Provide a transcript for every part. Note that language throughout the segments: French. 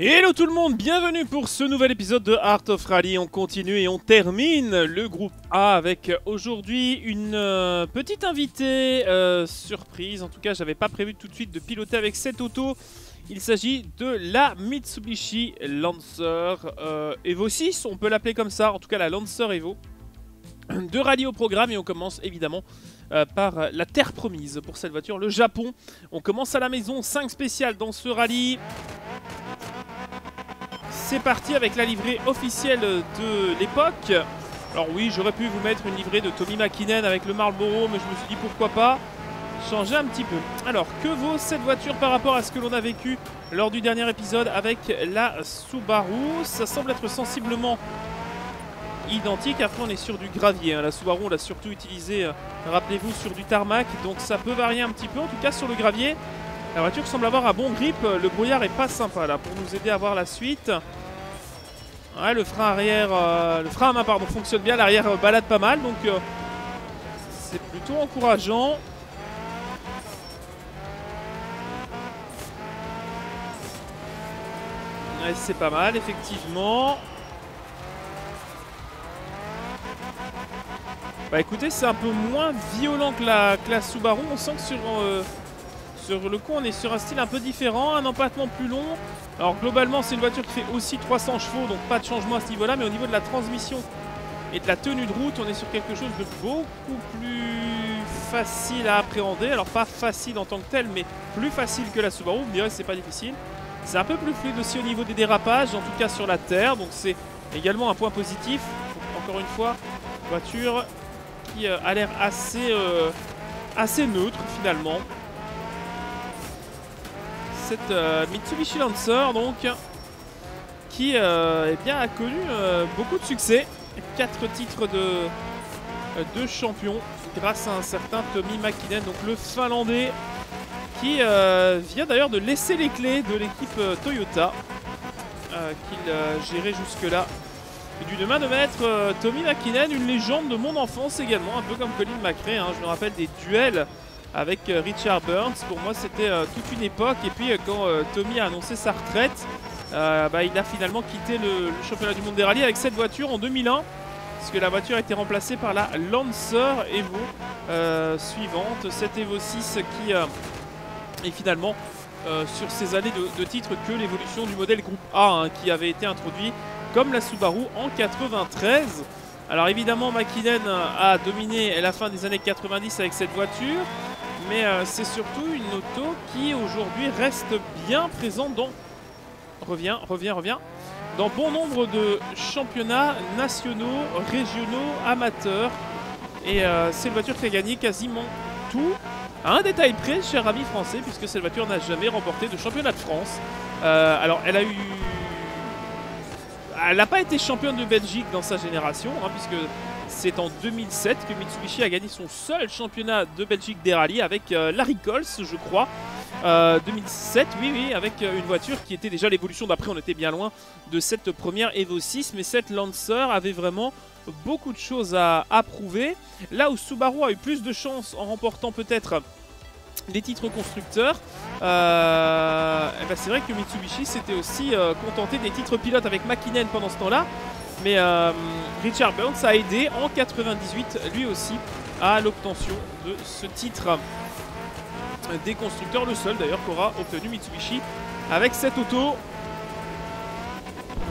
Hello tout le monde, bienvenue pour ce nouvel épisode de Art of Rally. On continue et on termine le groupe A avec aujourd'hui une petite invitée surprise. En tout cas, j'avais pas prévu tout de suite de piloter avec cette auto. Il s'agit de la Mitsubishi Lancer Evo 6, on peut l'appeler comme ça, en tout cas la Lancer Evo. Deux rallyes au programme et on commence évidemment par la terre promise pour cette voiture, le Japon. On commence à la maison, 5 spéciales dans ce rallye. C'est parti avec la livrée officielle de l'époque. Alors oui, j'aurais pu vous mettre une livrée de Tommi Mäkinen avec le Marlboro, mais je me suis dit pourquoi pas changer un petit peu. Alors, que vaut cette voiture par rapport à ce que l'on a vécu lors du dernier épisode avec la Subaru? Ça semble être sensiblement identique. Après, on est sur du gravier. La Subaru, on l'a surtout utilisée, rappelez-vous, sur du tarmac. Donc ça peut varier un petit peu, en tout cas sur le gravier. La voiture semble avoir un bon grip, le brouillard est pas sympa là pour nous aider à voir la suite. Ouais, le frein arrière, le frein à main pardon, fonctionne bien, l'arrière balade pas mal, donc c'est plutôt encourageant. Ouais, c'est pas mal effectivement. Bah écoutez, c'est un peu moins violent que la classe Subaru, on sent que sur le coup, on est sur un style un peu différent, un empattement plus long. Alors globalement, c'est une voiture qui fait aussi 300 chevaux, donc pas de changement à ce niveau-là. Mais au niveau de la transmission et de la tenue de route, on est sur quelque chose de beaucoup plus facile à appréhender. Alors pas facile en tant que tel, mais plus facile que la Subaru. Vous me direz, c'est pas difficile. C'est un peu plus fluide aussi au niveau des dérapages, en tout cas sur la terre. Donc c'est également un point positif. Donc, encore une fois, voiture qui a l'air assez neutre finalement. Cette Mitsubishi Lancer donc qui eh bien, a connu beaucoup de succès, 4 titres de champion grâce à un certain Tommi Mäkinen, donc le Finlandais qui vient d'ailleurs de laisser les clés de l'équipe Toyota qu'il gérait jusque là d'une main de maître. Tommi Mäkinen, une légende de mon enfance également, un peu comme Colin McRae, hein, je me rappelle des duels avec Richard Burns. Pour moi c'était toute une époque, et puis quand Tommi a annoncé sa retraite, il a finalement quitté le championnat du monde des rallyes avec cette voiture en 2001, parce que la voiture a été remplacée par la Lancer Evo suivante, cette Evo 6 qui est finalement sur ces années de titre que l'évolution du modèle groupe A, hein, qui avait été introduit comme la Subaru en 93. Alors évidemment Mäkinen a dominé la fin des années 90 avec cette voiture, mais c'est surtout une auto qui aujourd'hui reste bien présente dans, dans bon nombre de championnats nationaux, régionaux, amateurs. Et c'est une voiture qui a gagné quasiment tout, à un détail près, cher ami français, puisque cette voiture n'a jamais remporté de championnat de France. Alors elle n'a pas été championne de Belgique dans sa génération, hein, puisque c'est en 2007 que Mitsubishi a gagné son seul championnat de Belgique des rallyes avec Larry Coles, je crois. 2007, oui, avec une voiture qui était déjà l'évolution d'après, on était bien loin de cette première Evo 6, mais cette Lancer avait vraiment beaucoup de choses à prouver. Là où Subaru a eu plus de chance en remportant peut-être des titres constructeurs, c'est vrai que Mitsubishi s'était aussi contenté des titres pilotes avec Mäkinen pendant ce temps-là, mais Richard Burns a aidé en 98 lui aussi à l'obtention de ce titre des constructeurs, le seul d'ailleurs qu'aura obtenu Mitsubishi avec cette auto.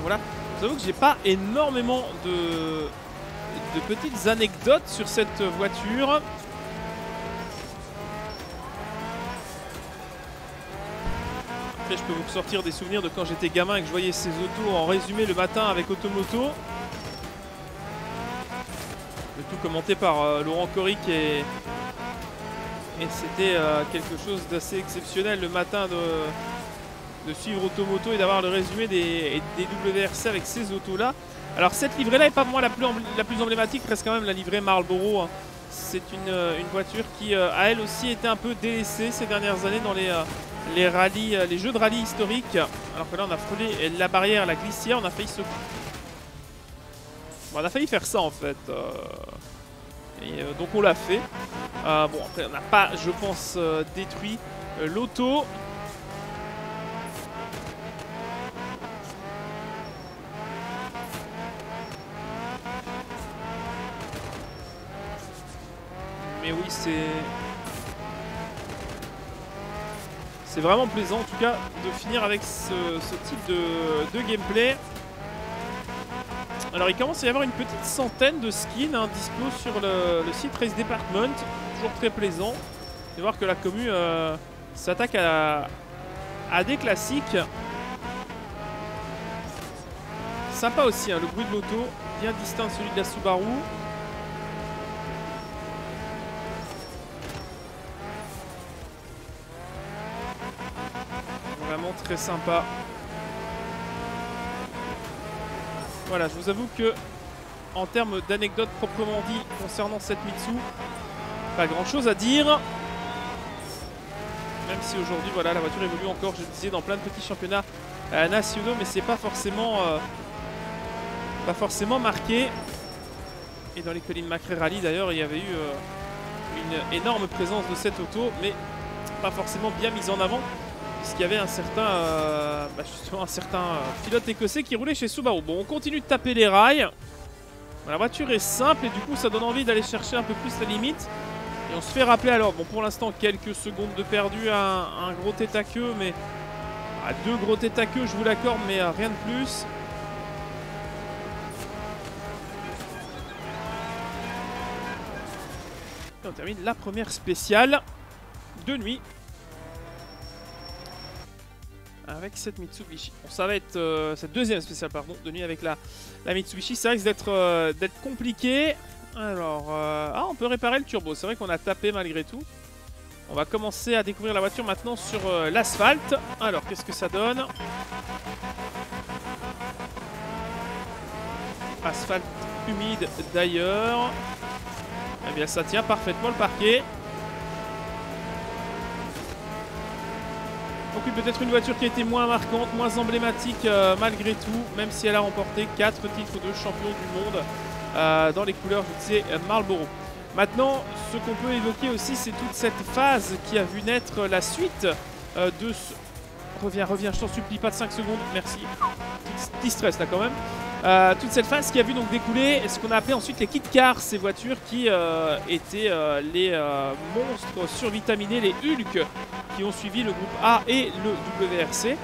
Voilà, je vous avoue que j'ai pas énormément de petites anecdotes sur cette voiture. Je peux vous sortir des souvenirs de quand j'étais gamin et que je voyais ces autos en résumé le matin avec Automoto. Le tout commenté par Laurent Coric, et c'était quelque chose d'assez exceptionnel le matin de suivre Automoto et d'avoir le résumé des WRC avec ces autos là. Alors cette livrée là n'est pas pour moi la plus emblématique, reste quand même la livrée Marlboro, hein. C'est une voiture qui a elle aussi été un peu délaissée ces dernières années dans les rallyes, les jeux de rallye historiques. Alors que là on a frôlé la barrière, la glissière, on a failli se... Bon, on a failli faire ça en fait. Donc on l'a fait. Bon après on n'a pas, je pense, détruit l'auto. mais oui, c'est vraiment plaisant en tout cas de finir avec ce type de gameplay. Alors il commence à y avoir une petite centaine de skins dispo sur le site Race Department, toujours très plaisant de voir que la commu s'attaque à des classiques. Sympa aussi le bruit de l'auto, bien distinct de celui de la Subaru. Vraiment très sympa. Voilà, je vous avoue que en termes d'anecdotes proprement dit concernant cette Mitsu, pas grand chose à dire. Même si aujourd'hui, voilà, la voiture évolue encore, je le disais, dans plein de petits championnats nationaux, mais c'est pas forcément marqué. Et dans les collines McRae Rally d'ailleurs, il y avait eu une énorme présence de cette auto, mais pas forcément bien mise en avant, puisqu'il y avait un certain, pilote écossais qui roulait chez Subaru. Bon, on continue de taper les rails. Bon, la voiture est simple et du coup ça donne envie d'aller chercher un peu plus la limite. Et on se fait rappeler alors, bon pour l'instant quelques secondes de perdu à un gros tête à queue, mais à deux gros tête à queue je vous l'accorde, mais rien de plus. Et on termine la première spéciale de nuit avec cette Mitsubishi. Bon, ça va être cette deuxième spéciale pardon, de nuit avec la Mitsubishi. Ça risque d'être compliqué. Alors, on peut réparer le turbo. C'est vrai qu'on a tapé malgré tout. On va commencer à découvrir la voiture maintenant sur l'asphalte. Alors, qu'est-ce que ça donne? Asphalte humide d'ailleurs. Eh bien, ça tient parfaitement le parquet. Donc peut-être une voiture qui a été moins marquante, moins emblématique malgré tout, même si elle a remporté 4 titres de champion du monde dans les couleurs du lycée Marlboro. Maintenant, ce qu'on peut évoquer aussi, c'est toute cette phase qui a vu naître la suite de ce... Reviens, je t'en supplie, pas de 5 secondes, merci. Petit stress là quand même. Toute cette phase qui a vu donc découler ce qu'on a appelé ensuite les kit cars, ces voitures qui étaient les monstres survitaminés, les Hulk, qui ont suivi le groupe A et le WRC.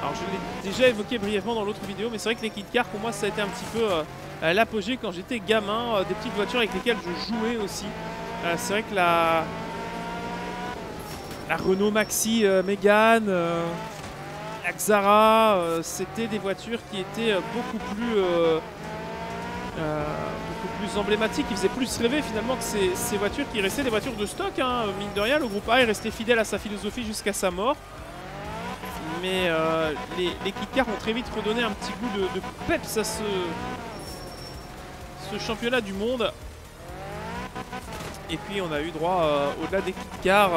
Alors je l'ai déjà évoqué brièvement dans l'autre vidéo, mais c'est vrai que les kit cars pour moi ça a été un petit peu l'apogée quand j'étais gamin, des petites voitures avec lesquelles je jouais aussi. C'est vrai que la Renault Maxi Mégane, la Xara, c'était des voitures qui étaient beaucoup plus emblématiques, qui faisaient plus rêver finalement que ces voitures qui restaient des voitures de stock, mine de rien. Le groupe A est resté fidèle à sa philosophie jusqu'à sa mort. Mais les kit-cars ont très vite redonné un petit goût de peps à ce championnat du monde. Et puis on a eu droit, au-delà des kit-cars,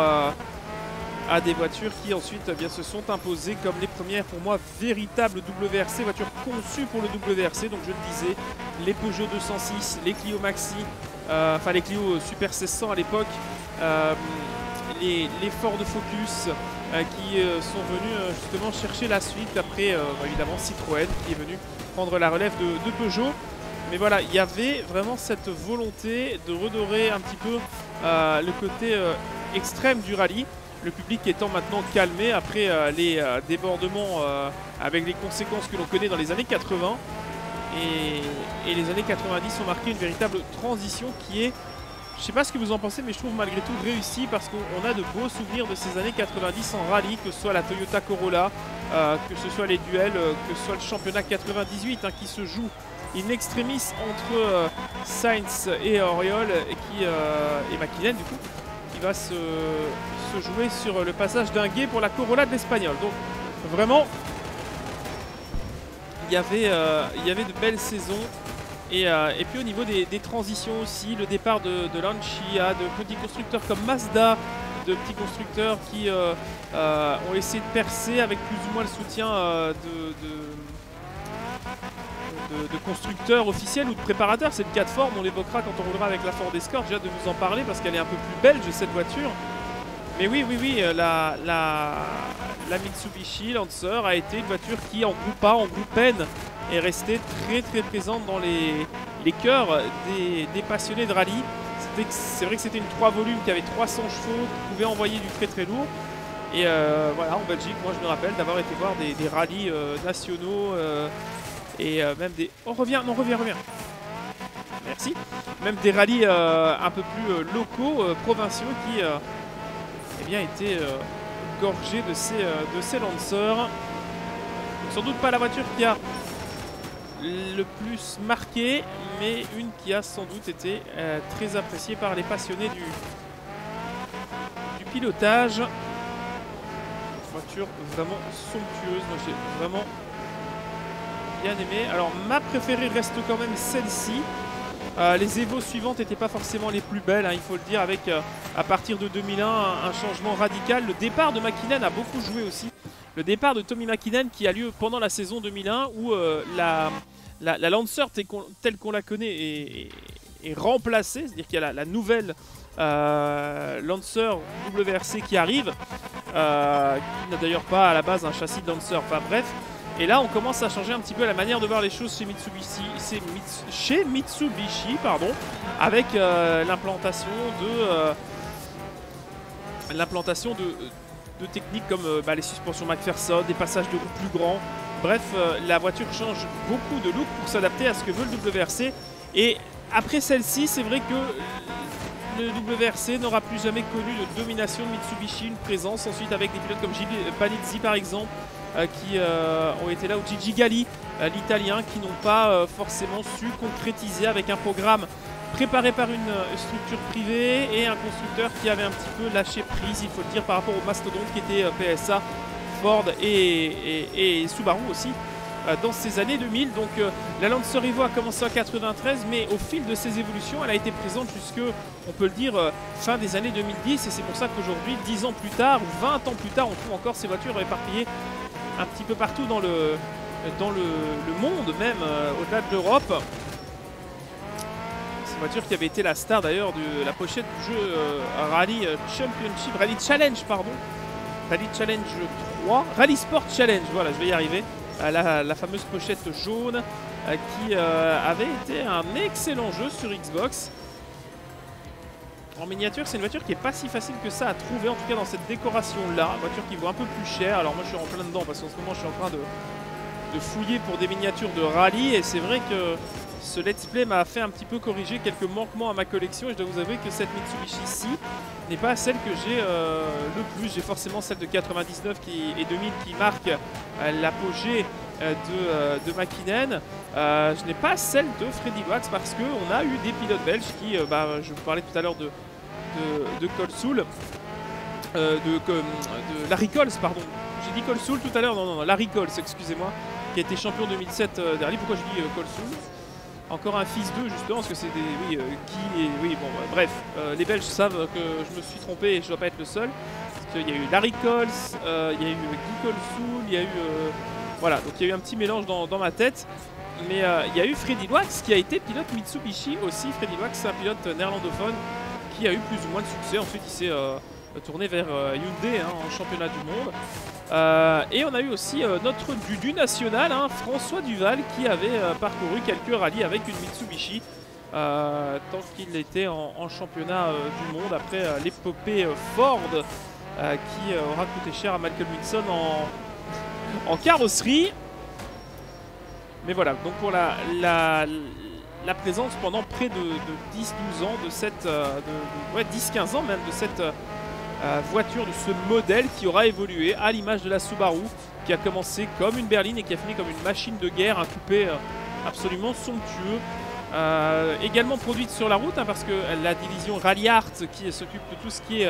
à des voitures qui ensuite bien, se sont imposées comme les premières, pour moi, véritables WRC, voitures conçues pour le WRC. Donc je le disais, les Peugeot 206, les Clio Maxi, enfin les Clio Super 1600 à l'époque, les Ford Focus qui sont venus justement chercher la suite après évidemment Citroën qui est venu prendre la relève de Peugeot. Mais voilà, il y avait vraiment cette volonté de redorer un petit peu le côté extrême du rallye. Le public étant maintenant calmé après les débordements avec les conséquences que l'on connaît dans les années 80. Et les années 90 ont marqué une véritable transition qui est, je ne sais pas ce que vous en pensez, mais je trouve malgré tout réussie parce qu'on a de beaux souvenirs de ces années 90 en rallye, que ce soit la Toyota Corolla, que ce soit les duels, que ce soit le championnat 98 qui se joue in extremis entre Sainz et Oriol et Mäkinen du coup. Va se jouer sur le passage d'un guet pour la Corolla de l'Espagnol. Donc vraiment, il y avait de belles saisons. Et puis au niveau des transitions aussi, le départ de Lancia, de petits constructeurs comme Mazda, de petits constructeurs qui ont essayé de percer avec plus ou moins le soutien de constructeurs officiels ou de préparateurs. Cette 4 formes, on l'évoquera quand on roulera avec la Ford Escort. J'ai hâte de vous en parler parce qu'elle est un peu plus belge cette voiture. Mais oui, la Mitsubishi Lancer a été une voiture qui en groupe A, en groupe N est restée très très présente dans les cœurs des passionnés de rallye. c'est vrai que c'était une 3 volumes qui avait 300 chevaux, qui pouvait envoyer du très très lourd. Et voilà, en Belgique, moi je me rappelle d'avoir été voir des rallyes nationaux et même des... Oh, reviens, non, reviens, reviens. Merci. Même des rallyes un peu plus locaux, provinciaux, qui eh bien, étaient gorgés de ces lanceurs. Donc, sans doute pas la voiture qui a le plus marqué, mais une qui a sans doute été très appréciée par les passionnés du pilotage. Voiture vraiment somptueuse, donc j'ai vraiment bien aimé. Alors ma préférée reste quand même celle-ci. Les Evo suivantes n'étaient pas forcément les plus belles, hein, il faut le dire, avec à partir de 2001 un changement radical. Le départ de Mäkinen a beaucoup joué aussi. Le départ de Tommi Mäkinen qui a lieu pendant la saison 2001 où la Lancer telle qu'on la connaît est remplacée, c'est-à-dire qu'il y a la nouvelle Lancer WRC qui arrive, qui n'a d'ailleurs pas à la base un châssis de Lancer, enfin bref. Et là on commence à changer un petit peu la manière de voir les choses chez Mitsubishi, pardon, avec l'implantation de techniques comme les suspensions McPherson, des passages de route plus grands. Bref, la voiture change beaucoup de look pour s'adapter à ce que veut le WRC. Et après celle-ci, c'est vrai que le WRC n'aura plus jamais connu de domination de Mitsubishi, une présence ensuite avec des pilotes comme Gilles Panizzi par exemple, qui ont été là, ou Gigi Galli, l'italien, qui n'ont pas forcément su concrétiser avec un programme préparé par une structure privée et un constructeur qui avait un petit peu lâché prise, il faut le dire, par rapport aux mastodontes qui étaient PSA, Ford et Subaru aussi dans ces années 2000. Donc la Lancer Evo a commencé en 93, mais au fil de ses évolutions, elle a été présente jusque, on peut le dire, fin des années 2010. Et c'est pour ça qu'aujourd'hui, 10 ans plus tard, ou 20 ans plus tard, on trouve encore ces voitures éparpillées un petit peu partout dans le monde, même au-delà de l'Europe. Une voiture qui avait été la star d'ailleurs de la pochette du jeu Rally Challenge 3, Rally Sport Challenge, voilà, je vais y arriver, la fameuse pochette jaune qui avait été un excellent jeu sur Xbox. En miniature, c'est une voiture qui n'est pas si facile que ça à trouver, en tout cas dans cette décoration-là, une voiture qui vaut un peu plus cher. Alors moi je suis en plein dedans parce qu'en ce moment je suis en train de fouiller pour des miniatures de rallye, et c'est vrai que ce let's play m'a fait un petit peu corriger quelques manquements à ma collection, et je dois vous avouer que cette Mitsubishi-ci n'est pas celle que j'ai le plus. J'ai forcément celle de 99 et 2000 qui marquent l'apogée de Mäkinen. Je n'ai pas celle de Freddy Wax parce qu'on a eu des pilotes belges qui, je vous parlais tout à l'heure de Colsoul, de Larry Coles, pardon. J'ai dit Colsoul tout à l'heure, non, Larry Coles, excusez-moi, qui a été champion 2007 de rallye. Pourquoi je dis Colsoul? Encore un fils d'eux, justement, parce que c'est des... Oui, Guy et... Oui, bon, bref. Les Belges savent que je me suis trompé et je ne dois pas être le seul. Parce qu'il y a eu Larry Coles, il y a eu Guy Colsoul, il y a eu... voilà, donc il y a eu un petit mélange dans ma tête. Mais il y a eu Freddy Wax, qui a été pilote Mitsubishi aussi. Freddy Wax, c'est un pilote néerlandophone qui a eu plus ou moins de succès. Ensuite, il s'est tourné vers Hyundai, hein, en championnat du monde. Et on a eu aussi notre Dudu national, hein, François Duval, qui avait parcouru quelques rallyes avec une Mitsubishi tant qu'il était en championnat du monde, après l'épopée Ford qui aura coûté cher à Malcolm Wilson en carrosserie. Mais voilà, donc pour la présence pendant près de 10-12 ans de cette... ouais, 10-15 ans même de cette... voiture, de ce modèle qui aura évolué à l'image de la Subaru, qui a commencé comme une berline et qui a fini comme une machine de guerre, un coupé absolument somptueux, également produite sur la route, hein, parce que la division Rallyart qui s'occupe de tout ce qui est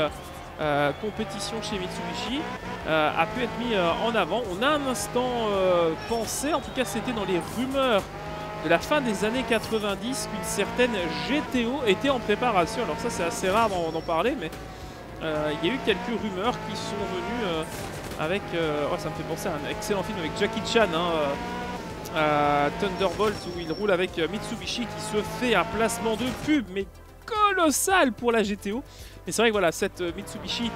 compétition chez Mitsubishi a pu être mis en avant. On a un instant pensé, en tout cas c'était dans les rumeurs de la fin des années 90, qu'une certaine GTO était en préparation. Alors ça c'est assez rare d'en parler, mais il y a eu quelques rumeurs qui sont venues avec... oh, ça me fait penser à un excellent film avec Jackie Chan, hein, Thunderbolt, où il roule avec Mitsubishi, qui se fait un placement de pub, mais colossal pour la GTO. Mais c'est vrai que voilà, cette Mitsubishi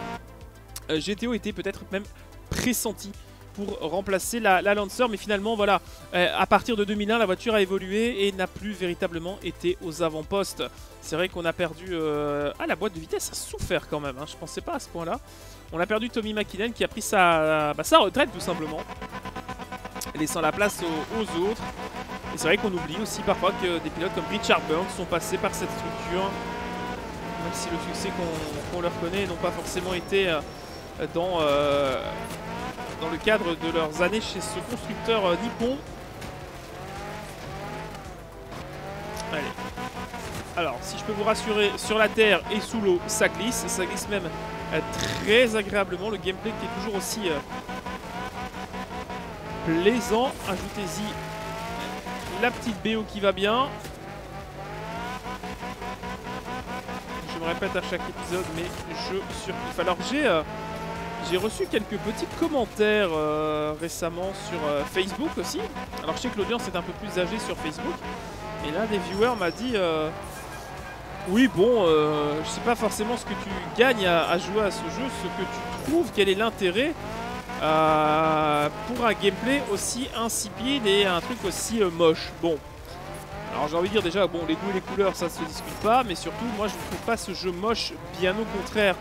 GTO était peut-être même pressentie pour remplacer la Lancer, mais finalement voilà, à partir de 2001 la voiture a évolué et n'a plus véritablement été aux avant-postes. C'est vrai qu'on a perdu... Ah, la boîte de vitesse a souffert quand même, hein. Je pensais pas à ce point là. On a perdu Tommi Mäkinen qui a pris sa retraite tout simplement, laissant la place aux autres. Et c'est vrai qu'on oublie aussi parfois que des pilotes comme Richard Burns sont passés par cette structure, même si le succès qu'on leur connaît n'ont pas forcément été dans le cadre de leurs années chez ce constructeur nippon. Allez. Alors, si je peux vous rassurer, sur la terre et sous l'eau, ça glisse même très agréablement. Le gameplay qui est toujours aussi plaisant. Ajoutez-y la petite BO qui va bien. Je me répète à chaque épisode, mais je surkiffe. Alors j'ai reçu quelques petits commentaires récemment sur Facebook aussi. Alors je sais que l'audience est un peu plus âgée sur Facebook. Et l'un des viewers m'a dit oui bon, je sais pas forcément ce que tu gagnes à jouer à ce jeu, ce que tu trouves, quel est l'intérêt pour un gameplay aussi insipide et un truc aussi moche. Bon, alors j'ai envie de dire déjà, bon, les goûts et les couleurs ça se discute pas, mais surtout moi je ne trouve pas ce jeu moche, bien au contraire.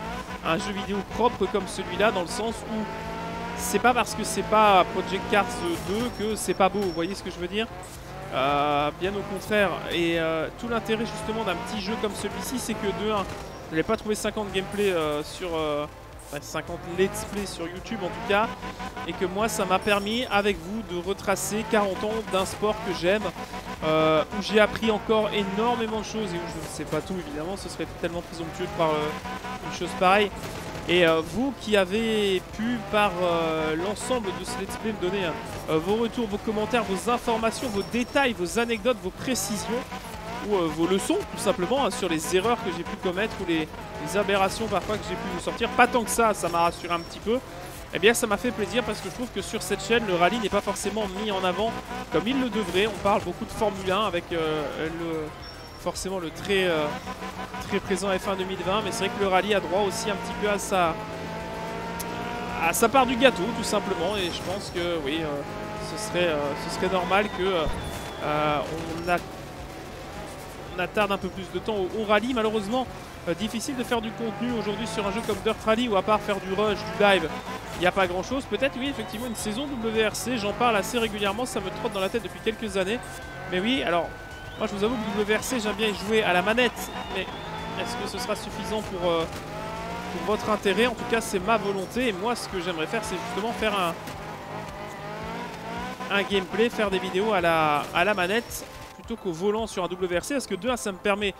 Un jeu vidéo propre comme celui-là, dans le sens où c'est pas parce que c'est pas Project Cars 2 que c'est pas beau, vous voyez ce que je veux dire, bien au contraire. Et tout l'intérêt justement d'un petit jeu comme celui-ci, c'est que de 1, je n'ai pas trouvé 50 gameplay sur... 50 let's play sur YouTube en tout cas, et que moi ça m'a permis avec vous de retracer 40 ans d'un sport que j'aime, où j'ai appris encore énormément de choses et où je ne sais pas tout évidemment, ce serait tellement présomptueux de faire une chose pareille. Et vous qui avez pu par l'ensemble de ce let's play me donner vos retours, vos commentaires, vos informations, vos détails, vos anecdotes, vos précisions, ou vos leçons tout simplement, hein, sur les erreurs que j'ai pu commettre ou les aberrations parfois que j'ai pu vous sortir, pas tant que ça m'a rassuré un petit peu. Eh bien ça m'a fait plaisir parce que je trouve que sur cette chaîne le rallye n'est pas forcément mis en avant comme il le devrait. On parle beaucoup de Formule 1 avec forcément le très présent F1 2020, mais c'est vrai que le rallye a droit aussi un petit peu à sa part du gâteau tout simplement. Et je pense que oui, ce serait normal que on attarde un peu plus de temps au rallye. Malheureusement, difficile de faire du contenu aujourd'hui sur un jeu comme Dirt Rally, où à part faire du rush, du dive, il n'y a pas grand chose. Peut-être oui, effectivement, une saison WRC, j'en parle assez régulièrement, ça me trotte dans la tête depuis quelques années. Mais oui, alors, moi je vous avoue que WRC, j'aime bien y jouer à la manette, mais est-ce que ce sera suffisant pour votre intérêt? En tout cas, c'est ma volonté, et moi ce que j'aimerais faire, c'est justement faire un gameplay, faire des vidéos à la manette, plutôt qu'au volant sur un WRC, parce que de un, ça me permet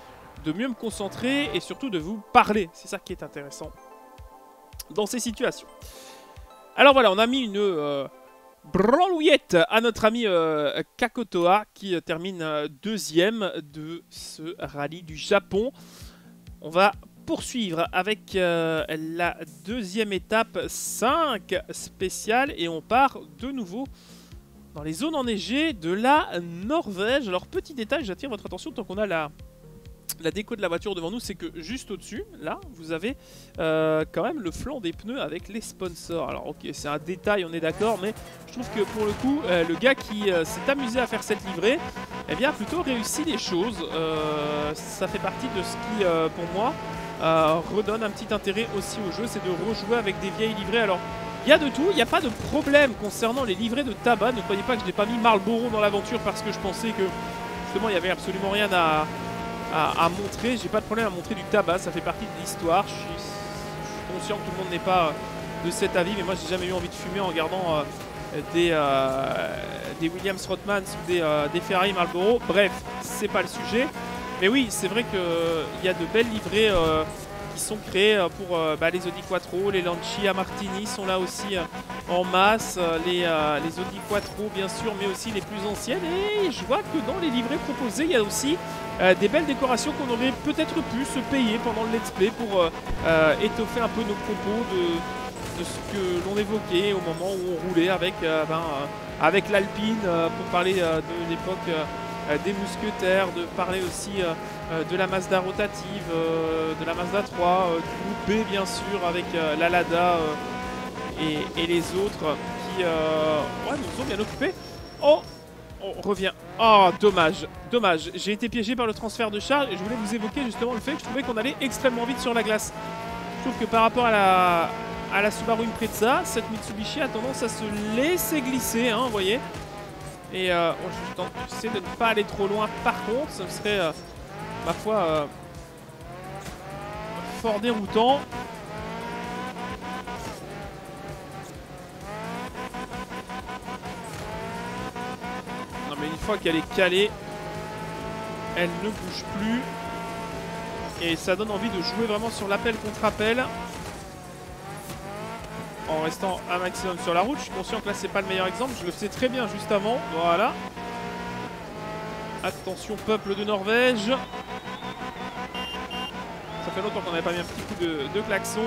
de mieux me concentrer et surtout de vous parler. C'est ça qui est intéressant dans ces situations. Alors voilà, on a mis une branlouillette à notre ami Kakotoa qui termine deuxième de ce rallye du Japon. On va poursuivre avec la deuxième étape 5 spéciale et on part de nouveau dans les zones enneigées de la Norvège. Alors petit détail, j'attire votre attention tant qu'on a la déco de la voiture devant nous, c'est que juste au-dessus, là, vous avez quand même le flanc des pneus avec les sponsors. Alors ok, c'est un détail, on est d'accord, mais je trouve que pour le coup, le gars qui s'est amusé à faire cette livrée, eh bien, a plutôt réussi les choses. Ça fait partie de ce qui, pour moi, redonne un petit intérêt aussi au jeu, c'est de rejouer avec des vieilles livrées. Alors, il y a de tout, il n'y a pas de problème concernant les livrées de tabac. Ne croyez pas que je n'ai pas mis Marlboro dans l'aventure parce que je pensais que justement il n'y avait absolument rien à montrer. J'ai pas de problème à montrer du tabac, ça fait partie de l'histoire. Je suis conscient que tout le monde n'est pas de cet avis, mais moi j'ai jamais eu envie de fumer en regardant des Williams Rothmans ou des Ferrari Marlboro. Bref, c'est pas le sujet. Mais oui, c'est vrai qu'il y a de belles livrées qui sont créés pour les Audi Quattro, les Lancia Martini sont là aussi en masse, les Audi Quattro bien sûr, mais aussi les plus anciennes. Et je vois que dans les livrets proposés, il y a aussi des belles décorations qu'on aurait peut-être pu se payer pendant le let's play pour étoffer un peu nos propos de ce que l'on évoquait au moment où on roulait avec l'Alpine, pour parler de l'époque des mousquetaires, de parler aussi de la Mazda rotative, de la Mazda 3, du groupe B bien sûr, avec la Lada et les autres qui ouais, nous sont bien occupés. Oh, on revient. Oh, dommage, dommage. J'ai été piégé par le transfert de charge et je voulais vous évoquer justement le fait que je trouvais qu'on allait extrêmement vite sur la glace. Je trouve que par rapport à la Subaru Impreza, cette Mitsubishi a tendance à se laisser glisser, hein, vous voyez. Et je tente de ne pas aller trop loin. Par contre, ça me serait, ma foi, fort déroutant. Non mais une fois qu'elle est calée, elle ne bouge plus. Et ça donne envie de jouer vraiment sur l'appel contre appel. En restant un maximum sur la route. Je suis conscient que là c'est pas le meilleur exemple, je le faisais très bien juste avant, voilà. Attention peuple de Norvège. Ça fait longtemps qu'on n'avait pas mis un petit coup de klaxon.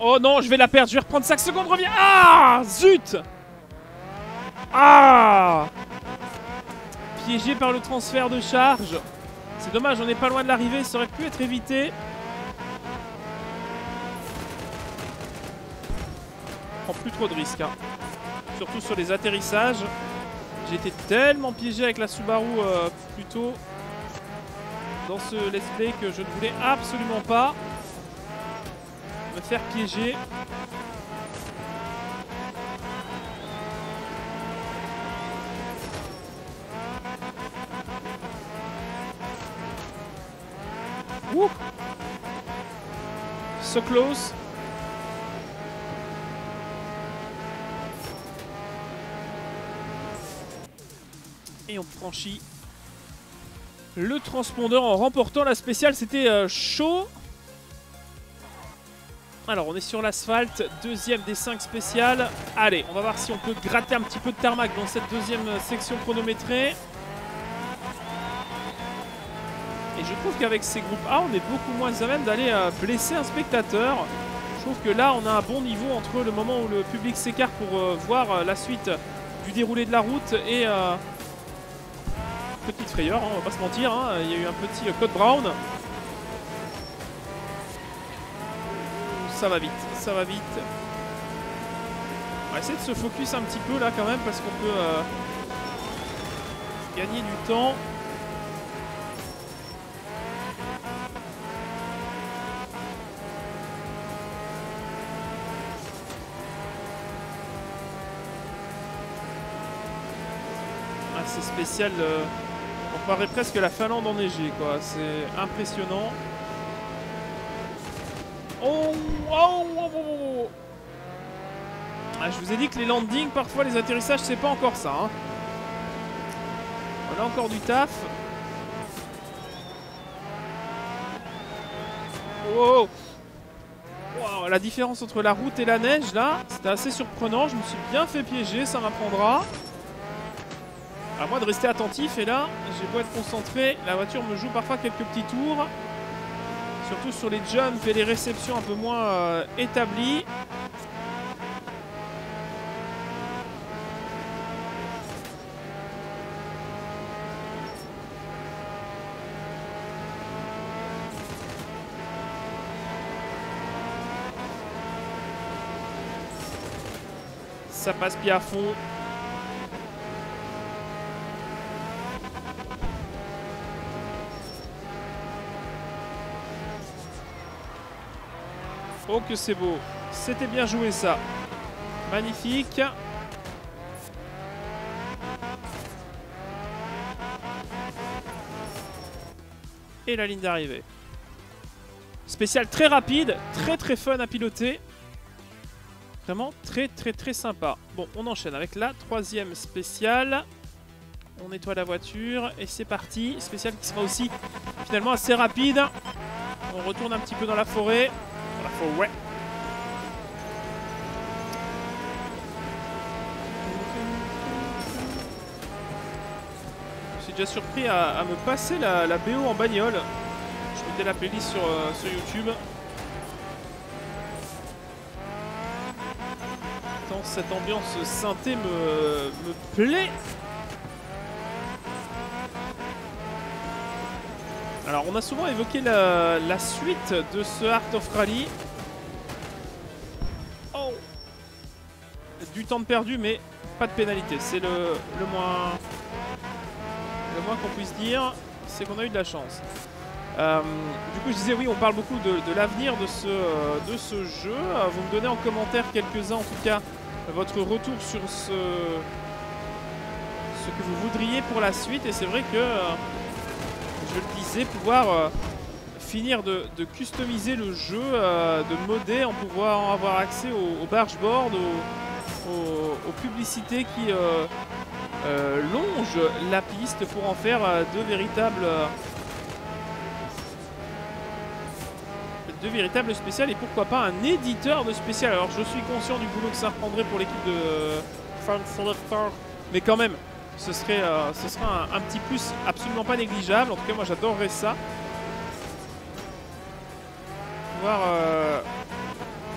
Oh non, je vais la perdre, je vais reprendre 5 secondes, reviens. Ah, zut. Ah, piégé par le transfert de charge. C'est dommage, on n'est pas loin de l'arrivée, ça aurait pu être évité. Je prends plus trop de risques, hein. Surtout sur les atterrissages. J'ai été tellement piégé avec la Subaru plus tôt dans ce let's play que je ne voulais absolument pas me faire piéger. Ouh, so close. Et on franchit le transpondeur en remportant la spéciale. C'était chaud. Alors on est sur l'asphalte, deuxième des 5 spéciales. Allez, on va voir si on peut gratter un petit peu de tarmac dans cette deuxième section chronométrée. Et je trouve qu'avec ces groupes A, on est beaucoup moins à même d'aller blesser un spectateur. Je trouve que là, on a un bon niveau entre le moment où le public s'écarte pour voir la suite du déroulé de la route et... petite frayeur, hein, on va pas se mentir, hein, il y a eu un petit code brown. Ça va vite, ça va vite. On va essayer de se focus un petit peu là quand même parce qu'on peut gagner du temps. Ah, c'est spécial, on paraît presque la Finlande enneigée quoi, c'est impressionnant. Oh, oh, oh, oh, oh. Ah, je vous ai dit que les landings, parfois les atterrissages, c'est pas encore ça. Hein. On a encore du taf. Wow. Wow, la différence entre la route et la neige, là, c'était assez surprenant. Je me suis bien fait piéger, ça m'apprendra. À moi de rester attentif. Et là, j'ai beau être concentré, la voiture me joue parfois quelques petits tours. Surtout sur les jumps et les réceptions un peu moins établies. Ça passe pied à fond. Oh que c'est beau, c'était bien joué ça, magnifique. Et la ligne d'arrivée. Spécial très rapide, très fun à piloter. Vraiment très sympa. Bon, on enchaîne avec la troisième spéciale. On nettoie la voiture et c'est parti. Spéciale qui sera aussi finalement assez rapide. On retourne un petit peu dans la forêt. Ouais. Je suis déjà surpris à me passer la BO en bagnole. Je mettais la playlist sur YouTube. ambiance, cette ambiance synthé me plaît. Alors on a souvent évoqué la suite de ce Art of Rally. Oh, du temps de perdu mais pas de pénalité, c'est le moins qu'on puisse dire, c'est qu'on a eu de la chance. Du coup je disais oui, on parle beaucoup de l'avenir de ce jeu. Vous me donnez en commentaire quelques-uns en tout cas votre retour sur ce que vous voudriez pour la suite. Et c'est vrai que je le disais, pouvoir finir de customiser le jeu, de modder en pouvoir avoir accès aux bargeboards, aux publicités qui longent la piste pour en faire de véritables spéciales et pourquoi pas un éditeur de spécial. Alors je suis conscient du boulot que ça reprendrait pour l'équipe de Funselector, mais quand même ce serait un petit plus absolument pas négligeable. En tout cas moi j'adorerais ça, pouvoir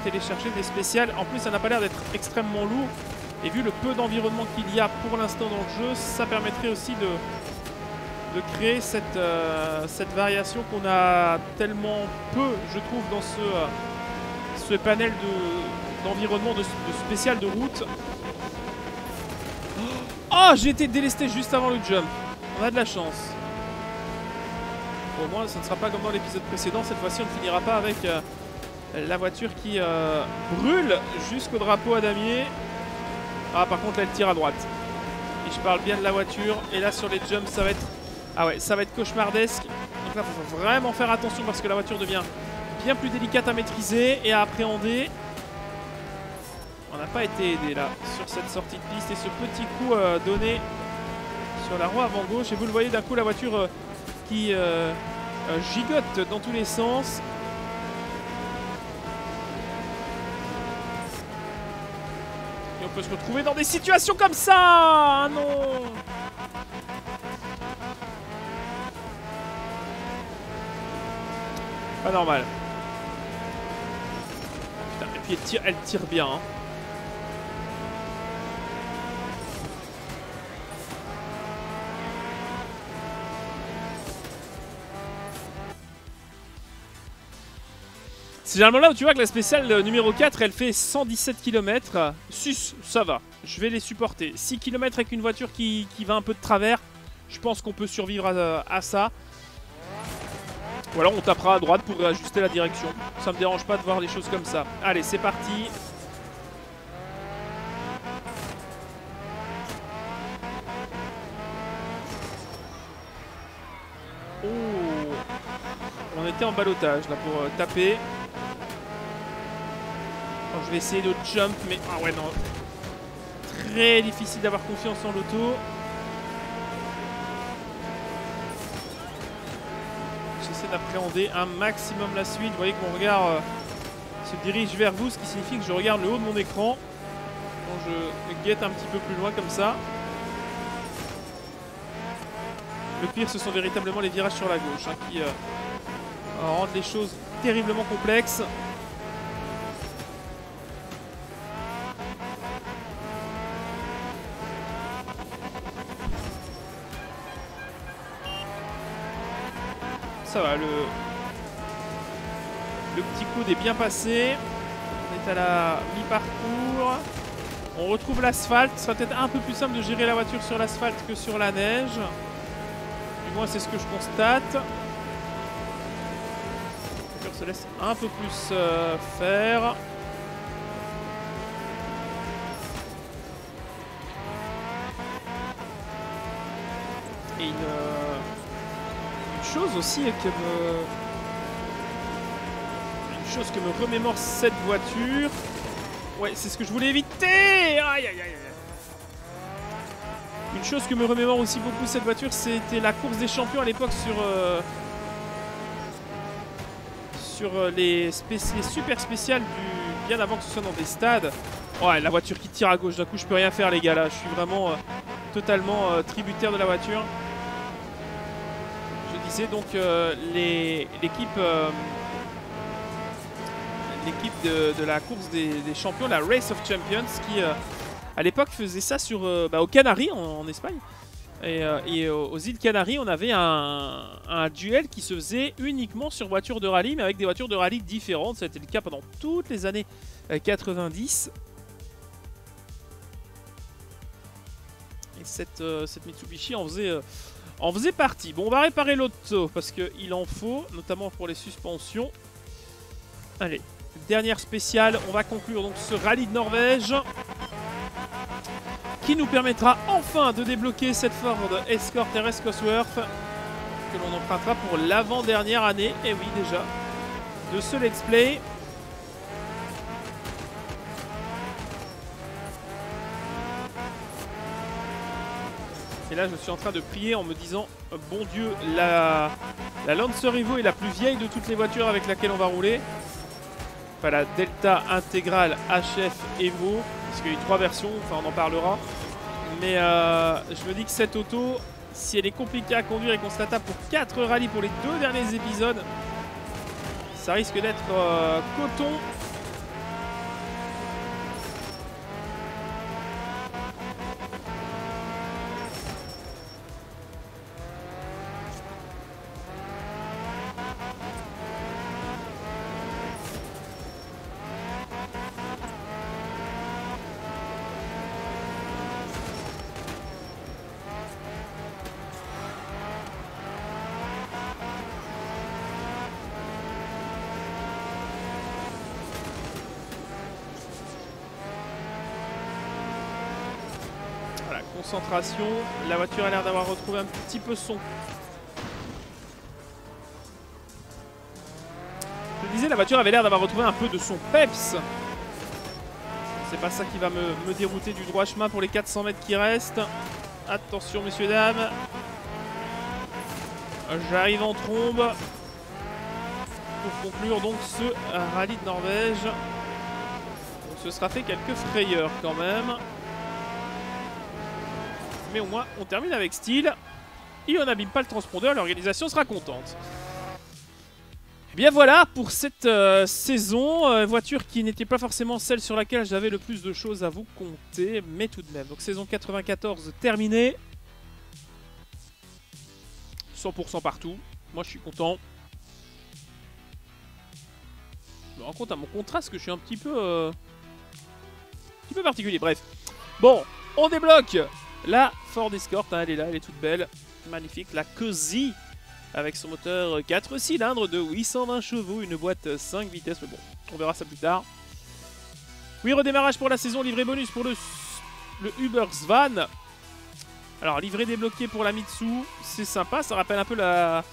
télécharger des spéciales. En plus ça n'a pas l'air d'être extrêmement lourd et vu le peu d'environnement qu'il y a pour l'instant dans le jeu, ça permettrait aussi de créer cette variation qu'on a tellement peu, je trouve, dans ce panel d'environnement de spécial de route. Oh, j'ai été délesté juste avant le jump. On a de la chance. Au moins, ce ne sera pas comme dans l'épisode précédent. Cette fois-ci, on ne finira pas avec la voiture qui brûle jusqu'au drapeau à damier. Ah, par contre, elle tire à droite. Et je parle bien de la voiture. Et là, sur les jumps, ça va être... Ah ouais, ça va être cauchemardesque. Donc là, il faut vraiment faire attention parce que la voiture devient bien plus délicate à maîtriser et à appréhender. On n'a pas été aidé là sur cette sortie de piste et ce petit coup donné sur la roue avant gauche. Et vous le voyez d'un coup, la voiture qui gigote dans tous les sens. Et on peut se retrouver dans des situations comme ça. Ah non! Pas normal. Putain, et puis elle tire bien. Hein. C'est généralement là où tu vois que la spéciale numéro 4, elle fait 117 km. Sus, ça va. Je vais les supporter. 6 km avec une voiture qui va un peu de travers. Je pense qu'on peut survivre à ça. Ou alors on tapera à droite pour réajuster la direction. Ça me dérange pas de voir des choses comme ça. Allez, c'est parti. Oh. On était en ballottage là pour taper. Alors, je vais essayer de jump, mais... Ah ouais, non. Très difficile d'avoir confiance en l'auto. D'appréhender un maximum la suite. Vous voyez que mon regard se dirige vers vous, ce qui signifie que je regarde le haut de mon écran. Donc je guette un petit peu plus loin comme ça. Le pire, ce sont véritablement les virages sur la gauche hein, qui rendent les choses terriblement complexes. Ça va, le petit coude est bien passé. On est à la mi-parcours. On retrouve l'asphalte. Ce sera peut-être un peu plus simple de gérer la voiture sur l'asphalte que sur la neige. Du moins, c'est ce que je constate. La voiture se laisse un peu plus faire. Et Une chose que me remémore cette voiture. Ouais, c'est ce que je voulais éviter. Aïe, aïe, aïe. Une chose que me remémore aussi beaucoup cette voiture, c'était la course des champions à l'époque sur les super spéciales du bien avant que ce soit dans des stades. Ouais, la voiture qui tire à gauche. D'un coup, je peux rien faire, les gars. Là, je suis vraiment totalement tributaire de la voiture. Donc l'équipe l'équipe de la course des champions, la Race of Champions, qui à l'époque faisait ça sur, aux Canaries en Espagne. Et aux îles Canaries, on avait un duel qui se faisait uniquement sur voitures de rallye, mais avec des voitures de rallye différentes. Ça a été le cas pendant toutes les années 90. Et cette Mitsubishi en faisait partie. Bon, on va réparer l'auto parce qu'il en faut, notamment pour les suspensions. Allez, dernière spéciale. On va conclure donc ce rallye de Norvège, qui nous permettra enfin de débloquer cette Ford Escort RS Cosworth que l'on empruntera pour l'avant-dernière année, et oui déjà, de ce let's play. Et là je suis en train de prier en me disant, bon Dieu, la Lancer Evo est la plus vieille de toutes les voitures avec laquelle on va rouler. Enfin, la Delta Integrale HF Evo, parce qu'il y a eu 3 versions, enfin on en parlera. Mais je me dis que cette auto, si elle est compliquée à conduire et qu'on se la tape pour 4 rallyes pour les 2 derniers épisodes, ça risque d'être coton. Concentration, la voiture a l'air d'avoir retrouvé un petit peu son. Je disais, la voiture avait l'air d'avoir retrouvé un peu de son peps. C'est pas ça qui va me dérouter du droit chemin pour les 400 mètres qui restent. Attention messieurs dames, j'arrive en trombe pour conclure donc ce rallye de Norvège. Donc, ce sera fait quelques frayeurs quand même. Mais au moins, on termine avec style. Et on n'abîme pas le transpondeur, l'organisation sera contente. Et bien voilà pour cette saison. Voiture qui n'était pas forcément celle sur laquelle j'avais le plus de choses à vous compter, mais tout de même. Donc saison 94 terminée. 100% partout. Moi, je suis content. Je me rends compte à mon contraste que je suis un petit peu particulier. Bref. Bon, on débloque la Ford Escort, hein, elle est là, elle est toute belle, magnifique, la Cosi, avec son moteur 4 cylindres de 820 chevaux, une boîte 5 vitesses, mais bon, on verra ça plus tard. Oui, redémarrage pour la saison, livré bonus pour le Ubersvan. Alors, livré débloqué pour la Mitsu, c'est sympa, ça rappelle un peu la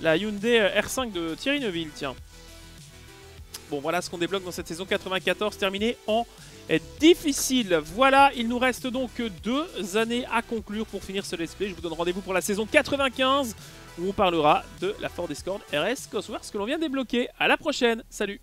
Hyundai R5 de Thierry Neuville, tiens. Bon, voilà ce qu'on débloque dans cette saison 94, terminée en difficile. Voilà, il nous reste donc 2 années à conclure pour finir ce let's play. Je vous donne rendez-vous pour la saison 95, où on parlera de la Ford Escort RS Cosworth, ce que l'on vient débloquer. À la prochaine, salut!